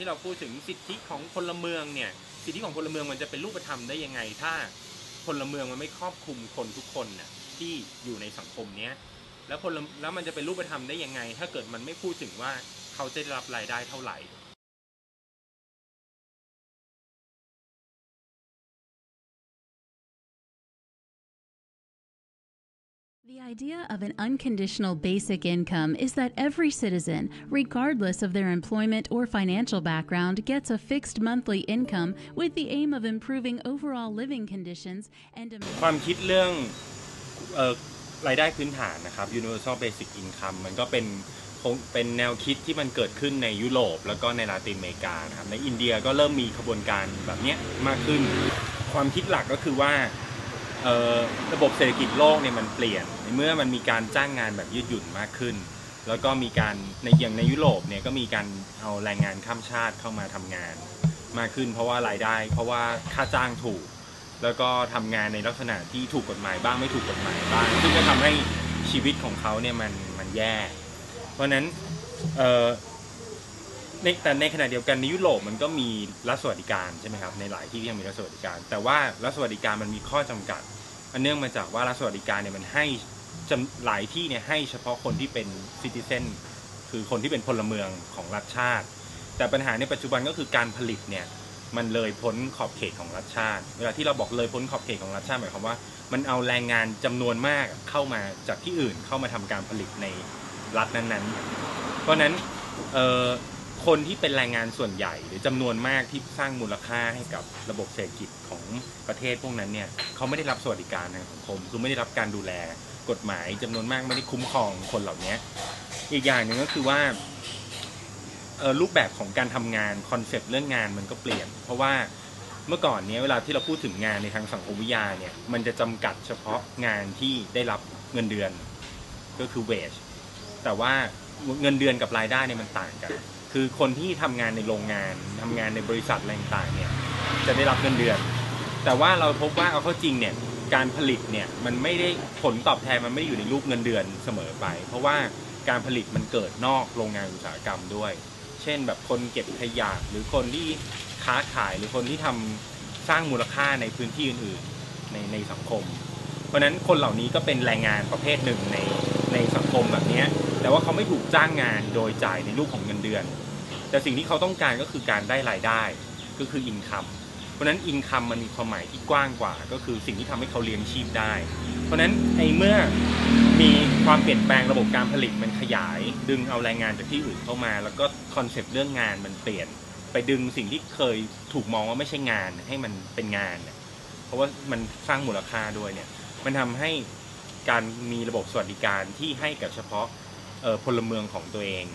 ที่เราพูดถึงสิทธิของพลเมืองเนี่ยสิทธิของพลเมืองมันจะเป็นรูปธรรมได้ยังไงถ้าพลเมืองมันไม่ครอบคลุมคนทุกคนน่ะที่อยู่ในสังคมเนี้ยแล้วมันจะเป็นรูปธรรมได้ยังไงถ้าเกิดมันไม่พูดถึงว่าเขาจะได้รับรายได้เท่าไหร่The idea of an unconditional basic income is that every citizen, regardless of their employment or financial background, gets a fixed monthly income with the aim of improving overall living conditions and ความคิดเรื่องรายได้พื้นฐานนะครับ universal basic income มันก็เป็นแนวคิดที่มันเกิดขึ้นในยุโรปแล้วก็ในลาตินอเมริกานะครับในอินเดียก็เริ่มมีขบวนการแบบนี้มากขึ้นความคิดหลักก็คือว่าระบบเศรษฐกิจโลกเนี่ยมันเปลี่ยนในเมื่อมันมีการจ้างงานแบบยืดหยุ่นมากขึ้นแล้วก็มีการอย่างในยุโรปเนี่ยก็มีการเอาแรงงานข้ามชาติเข้ามาทำงานมากขึ้นเพราะว่ารายได้เพราะว่าค่าจ้างถูกแล้วก็ทำงานในลักษณะที่ถูกกฎหมายบ้างไม่ถูกกฎหมายบ้างซึ่งก็ทำให้ชีวิตของเขาเนี่ยมันแย่เพราะฉะนั้นแต่ในขณะเดียวกันในยุโรปมันก็มีรัฐสวัสดิการใช่ไหมครับในหลายที่ยังมีรัฐสวัสดิการแต่ว่ารัฐสวัสดิการมันมีข้อจำกัดอันเนื่องมาจากว่ารัฐสวัสดิการเนี่ยมันให้หลายที่เนี่ยให้เฉพาะคนที่เป็นซิติเซนคือคนที่เป็นพลเมืองของรัฐชาติแต่ปัญหาในปัจจุบันก็คือการผลิตเนี่ยมันเลยพ้นขอบเขตของรัฐชาติเวลาที่เราบอกเลยพ้นขอบเขตของรัฐชาติหมายความว่ามันเอาแรงงานจำนวนมากเข้ามาจากที่อื่นเข้ามาทำการผลิตในรัฐนั้นๆเพราะฉะนั้นคนที่เป็นแรงงานส่วนใหญ่หรือจำนวนมากที่สร้างมูลค่าให้กับระบบเศรษฐกิจของประเทศพวกนั้นเนี่ยเขาไม่ได้รับสวัสดิการทางสังคมคือไม่ได้รับการดูแลกฎหมายจำนวนมากไม่ได้คุ้มครองคนเหล่านี้อีกอย่างหนึ่งก็คือว่ารูปแบบของการทำงานคอนเซปต์เรื่องงานมันก็เปลี่ยนเพราะว่าเมื่อก่อนเนี้ยเวลาที่เราพูดถึงงานในทางสังคมวิทยาเนี่ยมันจะจำกัดเฉพาะงานที่ได้รับเงินเดือนก็คือ wage แต่ว่าเงินเดือนกับรายได้เนี่ยมันต่างกันคือคนที่ทำงานในโรงงานทำงานในบริษัทอะไรต่างๆเนี่ยจะได้รับเงินเดือนแต่ว่าเราพบว่าเอาเข้าจริงเนี่ยการผลิตเนี่ยมันไม่ได้ผลตอบแทนมันไม่ได้อยู่ในรูปเงินเดือนเสมอไปเพราะว่าการผลิตมันเกิดนอกโรงงานอุตสาหกรรมด้วยเช่นแบบคนเก็บขยะหรือคนที่ค้าขายหรือคนที่ทำสร้างมูลค่าในพื้นที่อื่นๆในสังคมเพราะฉะนั้นคนเหล่านี้ก็เป็นแรงงานประเภทหนึ่งในสังคมแบบนี้แต่ว่าเขาไม่ถูกจ้างงานโดยจ่ายในรูปของเงินเดือนแต่สิ่งที่เขาต้องการก็คือการได้รายได้ก็คืออินคัมเพราะฉะนั้นอินคัมมันมีความหมายที่กว้างกว่าก็คือสิ่งที่ทำให้เขาเลี้ยงชีพได้เพราะฉะนั้นเมื่อมีความเปลี่ยนแปลงระบบการผลิตมันขยายดึงเอาแรงงานจากที่อื่นเข้ามาแล้วก็คอนเซปต์เรื่องงานมันเปลี่ยนไปดึงสิ่งที่เคยถูกมองว่าไม่ใช่งานให้มันเป็นงานเพราะว่ามันสร้างมูลค่าด้วยเนี่ยมันทำให้การมีระบบสวัสดิการที่ให้กับเฉพาะพลเมืองของตัวเอง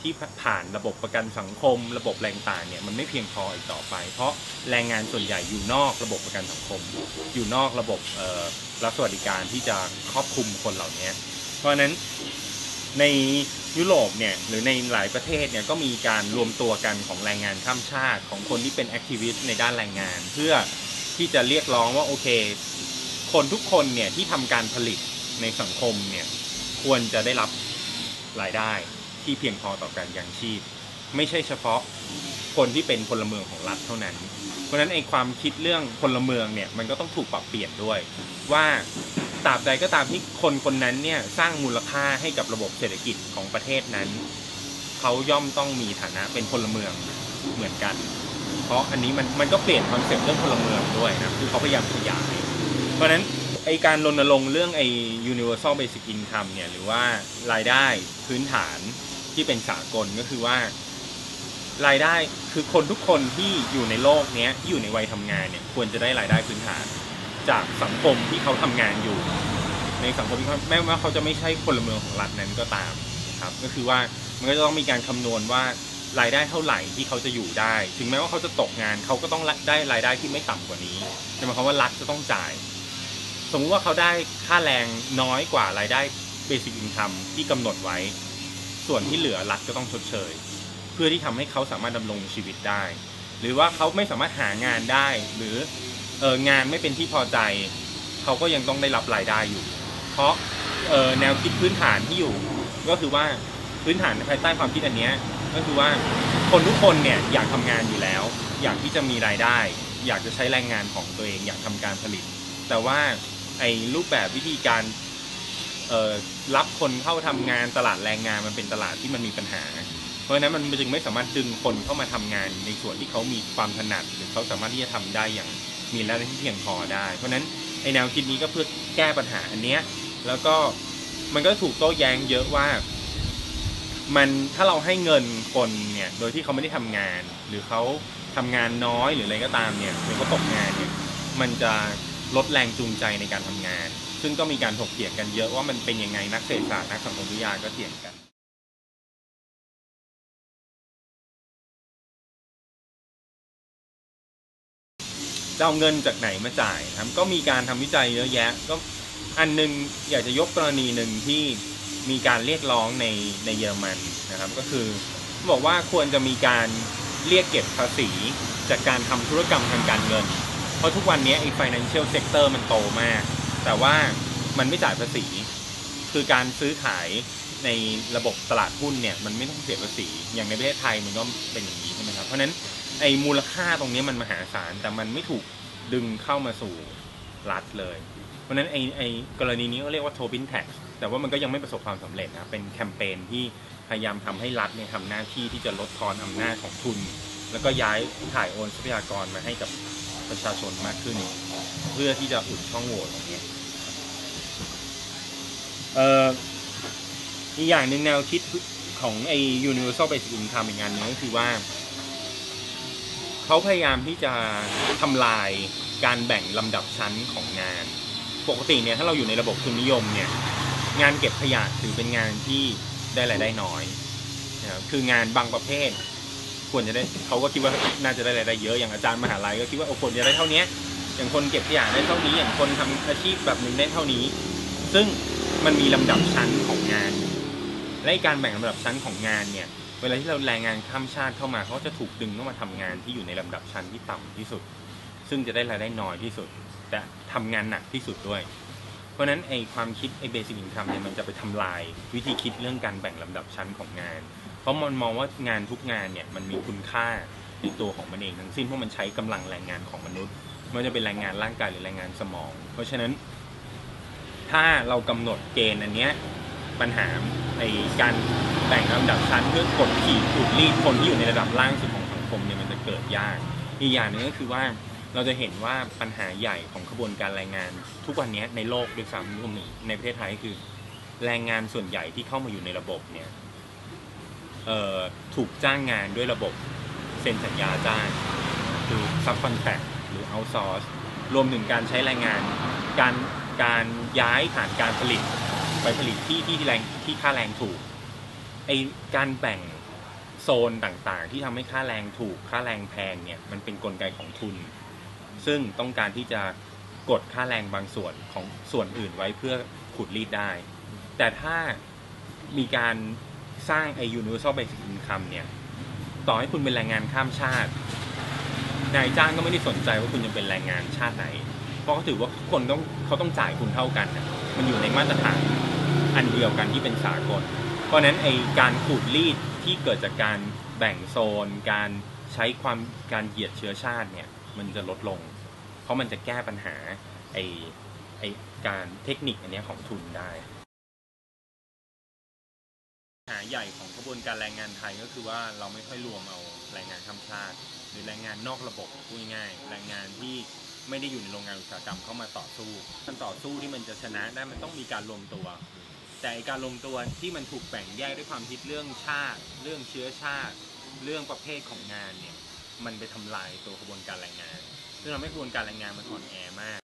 ที่ผ่านระบบประกันสังคมระบบแรงต่างเนี่ยมันไม่เพียงพออีกต่อไปเพราะแรงงานส่วนใหญ่อยู่นอกระบบประกันสังคมอยู่นอกระบบรัฐสวัสดิการที่จะครอบคลุมคนเหล่านี้เพราะฉะนั้นในยุโรปเนี่ยหรือในหลายประเทศเนี่ยก็มีการรวมตัวกันของแรงงานข้ามชาติของคนที่เป็นแอคทิวิสต์ในด้านแรงงานเพื่อที่จะเรียกร้องว่าโอเคคนทุกคนเนี่ยที่ทำการผลิตในสังคมเนี่ยควรจะได้รับรายได้ที่เพียงพอต่อการยังชีพไม่ใช่เฉพาะคนที่เป็นพลเมืองของรัฐเท่านั้นเพราะฉะนั้นความคิดเรื่องพลเมืองเนี่ยมันก็ต้องถูกปรับเปลี่ยนด้วยว่าตราบใดก็ตามที่คนคนนั้นเนี่ยสร้างมูลค่าให้กับระบบเศรษฐกิจของประเทศนั้นเขาย่อมต้องมีฐานะเป็นพลเมืองเหมือนกันเพราะอันนี้มันก็เปลี่ยนคอนเซ็ปต์เรื่องพลเมืองด้วยนะคือเขาพยายามขยายเพราะฉะนั้นการรณรงค์เรื่องuniversal basic income เนี่ยหรือว่ารายได้พื้นฐานที่เป็นสากลก็คือว่ารายได้คือคนทุกคนที่อยู่ในโลกนี้อยู่ในวัยทำงานเนี่ยควรจะได้รายได้พื้นฐานจากสังคมที่เขาทำงานอยู่ในสังคมที่แม้ว่าเขาจะไม่ใช่พลเมืองของรัฐนั้นก็ตามครับก็คือว่ามันก็จะต้องมีการคำนวณว่ารายได้เท่าไหร่ที่เขาจะอยู่ได้ถึงแม้ว่าเขาจะตกงานเขาก็ต้องได้รายได้ที่ไม่ต่ำกว่านี้แต่หมายความว่ารัฐจะต้องจ่ายสมมติว่าเขาได้ค่าแรงน้อยกว่ารายได้ Basic Income ที่กำหนดไว้ส่วนที่เหลือรัฐก็ต้องชดเชยเพื่อที่ทำให้เขาสามารถดำรงชีวิตได้หรือว่าเขาไม่สามารถหางานได้หรืองานไม่เป็นที่พอใจเขาก็ยังต้องได้รับรายได้อยู่เพราะแนวคิดพื้นฐานที่อยู่ก็คือว่าพื้นฐานภายใต้ความคิดอันนี้ก็คือว่า คนทุกคนเนี่ยอยากทำงานอยู่แล้วอยากที่จะมีรายได้อยากจะใช้แรงงานของตัวเองอยากทำการผลิตแต่ว่าไอ้รูปแบบวิธีการรับคนเข้าทำงานตลาดแรงงานมันเป็นตลาดที่มันมีปัญหาเพราะฉะนั้นมันจึงไม่สามารถดึงคนเข้ามาทำงานในส่วนที่เขามีความถนัดหรือเขาสามารถที่จะทำได้อย่างมีรายได้ที่เพียงพอได้เพราะฉะนั้นไอ้แนวคิดนี้ก็เพื่อแก้ปัญหาอันเนี้ยแล้วก็มันก็ถูกโต้แย้งเยอะว่ามันถ้าเราให้เงินคนเนี่ยโดยที่เขาไม่ได้ทำงานหรือเขาทำงานน้อยหรืออะไรก็ตามเนี่ยหรือเขาตกงานเนี่ยมันจะลดแรงจูงใจในการทำงานซึ่งก็มีการถกเถียงกันเยอะว่ามันเป็นยังไงนักเศรษฐศาสตร์นักสังคมวิทยาก็เถียงกันจะเอาเงินจากไหนมาจ่ายครับก็มีการทำวิจัยเยอะแยะก็อันนึงอยากจะยกกรณีหนึ่งที่มีการเรียกร้องในเยอรมันนะครับก็คือบอกว่าควรจะมีการเรียกเก็บภาษีจากการทำธุรกรรมทางการเงินเพราะทุกวันนี้ไอ้ financial sector มันโตมากแต่ว่ามันไม่จ่ายภาษีคือการซื้อขายในระบบตลาดหุ้นเนี่ยมันไม่ต้องเสียภาษีอย่างในประเทศไทยมันก็เป็นอย่างนี้ใช่ไหมครับเพราะฉะนั้นไอ้มูลค่าตรงนี้มันมหาศาลแต่มันไม่ถูกดึงเข้ามาสู่รัฐเลยเพราะฉะนั้นไอ้กรณีนี้ก็เรียกว่า Tobin tax แต่ว่ามันก็ยังไม่ประสบความสำเร็จนะเป็นแคมเปญที่พยายามทำให้รัฐเนี่ยทำหน้าที่ที่จะลดทอนอำนาจของทุนแล้วก็ย้ายถ่ายโอนทรัพยากรมาให้กับประชาชนมากขึ้นเพื่อที่จะอุดช่องโหว่ตรงนี้อีกอย่างหนึ่งแนวคิดของไอ้ universal basic income อีกงานนึงก็คือว่าเขาพยายามที่จะทำลายการแบ่งลำดับชั้นของงานปกติเนี่ยถ้าเราอยู่ในระบบทุนนิยมเนี่ยงานเก็บขยะถือเป็นงานที่ได้รายได้น้อยนะครับคืองานบางประเภทควรจะได้เขาก็คิดว่าน่าจะได้รายได้เยอะอย่างอาจารย์มหาลัยก็คิดว่าควรจะได้เท่านี้อย่างคนเก็บขยะได้เท่านี้อย่างคนทำอาชีพแบบนึงได้เท่านี้ซึ่งมันมีลำดับชั้นของงานและการแบ่งลำดับชั้นของงานเนี่ยเวลาที่เราแรงงานข้ามชาติเข้ามาเขาจะถูกดึงเข้ามาทำงานที่อยู่ในลำดับชั้นที่ต่ำที่สุดซึ่งจะได้รายได้น้อยที่สุดแต่ทำงานหนักที่สุดด้วยเพราะฉะนั้นไอ้ความคิดไอ้ Basic Income เนี่ยมันจะไปทำลายวิธีคิดเรื่องการแบ่งลำดับชั้นของงานเพราะมันมองว่างานทุกงานเนี่ยมันมีคุณค่าในตัวของมันเองทั้งสิ้นเพราะมันใช้กำลังแรงงานของมนุษย์ไม่ว่าจะเป็นแรงงานร่างกายหรือแรงงานสมองเพราะฉะนั้นถ้าเรากำหนดเกณฑ์อันเนี้ยปัญหาในการแบ่งลำดับชั้นเพื่อกดขี่ขุดรีดคนที่อยู่ในระดับล่างสุดของสังคมเนี่ยมันจะเกิดยากอีกอย่างนึงก็คือว่าเราจะเห็นว่าปัญหาใหญ่ของขบวนการแรงงานทุกวันนี้ในโลกด้วยซ้ำรวมถึงในประเทศไทยคือแรงงานส่วนใหญ่ที่เข้ามาอยู่ในระบบเนี่ยถูกจ้างงานด้วยระบบเซ็นสัญญาจ้างคือซับคอนแทคหรือเอาท์ซอร์สรวมถึงการใช้แรงงานการย้ายฐานการผลิตไปผลิตที่ค่าแรงถูกไอการแบ่งโซนต่างๆที่ทำให้ค่าแรงถูกค่าแรงแพงเนี่ยมันเป็นกลไกของทุนซึ่งต้องการที่จะกดค่าแรงบางส่วนของส่วนอื่นไว้เพื่อขุดรีดได้แต่ถ้ามีการสร้างไอ้ universal basic income เนี่ยต่อให้คุณเป็นแรงงานข้ามชาตินายจ้างก็ไม่ได้สนใจว่าคุณจะเป็นแรงงานชาติไหนเพราะเขาถือว่าทุกคนเขาต้องจ่ายคุณเท่ากันมันอยู่ในมาตรฐานอันเดียวกันที่เป็นสากลเพราะฉะนั้นไอ้การขุดรีดที่เกิดจากการแบ่งโซนการใช้ความการเหยียดเชื้อชาติเนี่ยมันจะลดลงเพราะมันจะแก้ปัญหาไอ้การเทคนิคอันนี้ของทุนได้ปัญหาใหญ่ของกระบวนการแรงงานไทยก็คือว่าเราไม่ค่อยรวมเอาแรงงานข้ามชาติหรือแรงงานนอกระบบพูดง่ายแรงงานที่ไม่ได้อยู่ในโรงงานอุตสาหกรรมเข้ามาต่อสู้การต่อสู้ที่มันจะชนะได้มันต้องมีการรวมตัวแต่การรวมตัวที่มันถูกแบ่งแยกด้วยความคิดเรื่องชาติเรื่องเชื้อชาติเรื่องประเภทของงานเนี่ยมันไปทำลายตัวกระบวนการแรงงานซึ่งทำให้กระบวนการแรงงานมันอ่อนแอมาก